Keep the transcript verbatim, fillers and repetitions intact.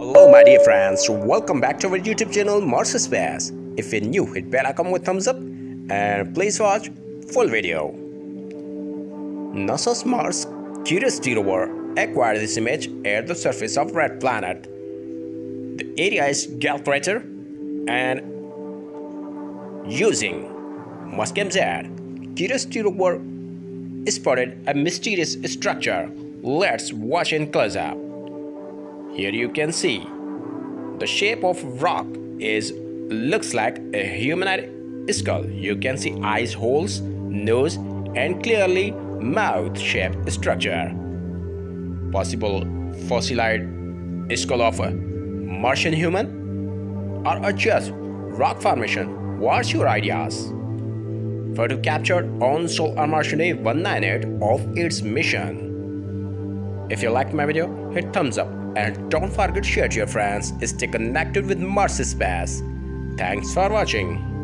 Hello my dear friends, welcome back to our YouTube channel Mars Space. If you're new, hit bell icon with thumbs up and please watch full video. NASA's Mars Curiosity rover acquired this image at the surface of red planet. The area is Gale Crater, and using Mastcam Z, Curiosity rover spotted a mysterious structure. Let's watch in close up. Here you can see the shape of rock is looks like a humanoid skull. You can see eyes, holes, nose and clearly mouth shaped structure. Possible fossilized skull of a Martian human or just rock formation. What's your ideas? Photo captured on Solar March Day one ninety-eight of its mission. If you liked my video, hit thumbs up. And don't forget to share to your friends. Stay connected with Mars Space. Thanks for watching.